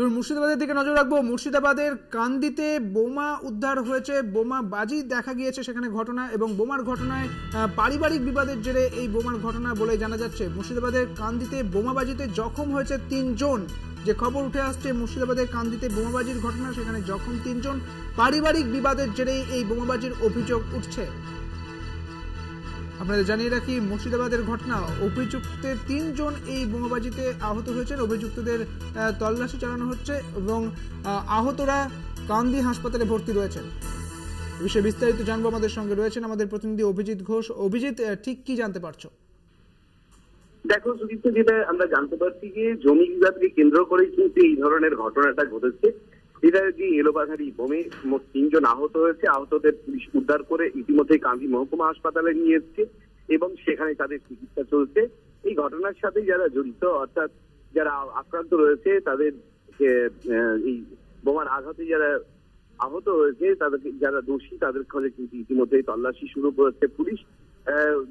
ধরুন মুর্শিদাবাদের দিকে নজর রাখবো। মুর্শিদাবাদের কান্দিতে বোমা উদ্ধার হয়েছে, বোমাবাজি দেখা গিয়েছে সেখানে ঘটনা, এবং বোমার ঘটনায় পারিবারিক বিবাদের জেরে এই বোমার ঘটনা বলে জানা যাচ্ছে। মুর্শিদাবাদের কান্দিতে বোমাবাজিতে জখম হয়েছে 3 জন। যে খবর উঠে আসছে মুর্শিদাবাদের কান্দিতে বোমাবাজির ঘটনা, সেখানে জখম 3 জন, পারিবারিক বিবাদের জেরে এই বোমাবাজির অভিযোগ উঠছে। আপনাদের জানিয়ে রাখি মুর্শিদাবাদের ঘটনা, অভিযুক্তের 3 জন এই বোমাবাজিতে আহত হয়েছেন। অভিযুক্তদের তল্লাশি চালানো হচ্ছে এবং আহতরা কান্দি হাসপাতালে ভর্তি রয়েছেন। এ বিষয়ে বিস্তারিত জানবো, আমাদের সঙ্গে রয়েছেন আমাদের প্রতিনিধি অভিজিৎ ঘোষ। অভিজিৎ, ঠিক কি জানতে পারছো? দেখো সুদীপ্ত, যেটা আমরা জানতে পারছি যে জমি বিবাদকে কেন্দ্র করে কিন্তু এই ধরনের ঘটনাটা ঘটেছে। এটা যে এলোপাথারি বোমে মোট 3 জন আহত হয়েছে। আহতদের পুলিশ উদ্ধার করে ইতিমধ্যে কান্দি মহকুমা হাসপাতালে নিয়ে এসছে এবং সেখানে তাদের চিকিৎসা চলছে। এই ঘটনার সাথে যারা জড়িত, অর্থাৎ যারা আক্রান্ত রয়েছে, তাদের এই বোমার আঘাতে যারা আহত হয়েছে, তাদেরকে যারা দোষী তাদের খোঁজে কিন্তু ইতিমধ্যে তল্লাশি শুরু করেছে পুলিশ।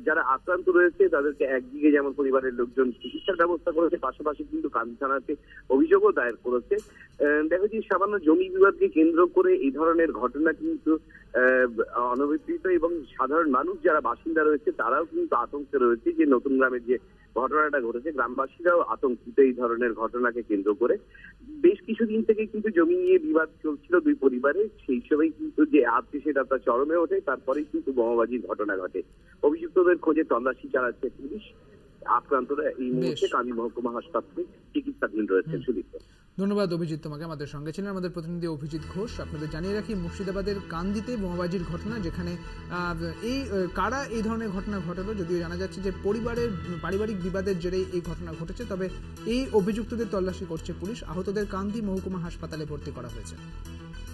যারা আক্রান্ত রয়েছে তাদেরকে একদিকে যেমন পরিবারের লোকজন চিকিৎসার ব্যবস্থা করেছে, পাশাপাশি কিন্তু কান্দি থানাতে অভিযোগও দায়ের করেছে। দেখো যে সামান্য জমি বিবাদকে কেন্দ্র করে এই ধরনের ঘটনা কিন্তু অনভিপ্রিত, এবং সাধারণ মানুষ যারা বাসিন্দা রয়েছে তারাও কিন্তু আতঙ্কে রয়েছে যে নতুন গ্রামের যে ঘটনাটা ঘটেছে, গ্রামবাসীরাও আতঙ্কিত এই ধরনের ঘটনাকে কেন্দ্র করে। বেশ কিছুদিন থেকে কিন্তু জমি নিয়ে বিবাদ চলছিল দুই পরিবারে, সেই সময় কিন্তু যে আজকে সেটা তার চরমে ওঠে, তারপরেই কিন্তু বোমাবাজির ঘটনা ঘটে। অভিযুক্তদের খোঁজে তল্লাশি চালাচ্ছে পুলিশ। আক্রান্তরা এই মুহূর্তে কান্দি মহকুমা হাসপাতালে চিকিৎসাধীন রয়েছেন। সুদীপ্ত, ধন্যবাদ অভিজিৎ তোমাকে। আমাদের সঙ্গে ছিলেন আমাদের প্রতিনিধি অভিজিৎ ঘোষ। আপনাদের জানিয়ে রাখি মুর্শিদাবাদের কান্দিতে বোমাবাজির ঘটনা, যেখানে এই কারা এই ধরনের ঘটনা ঘটালো যদিও জানা যাচ্ছে যে পারিবারিক বিবাদের জেরেই এই ঘটনা ঘটেছে। তবে এই অভিযুক্তদের তল্লাশি করছে পুলিশ। আহতদের কান্দি মহকুমা হাসপাতালে ভর্তি করা হয়েছে।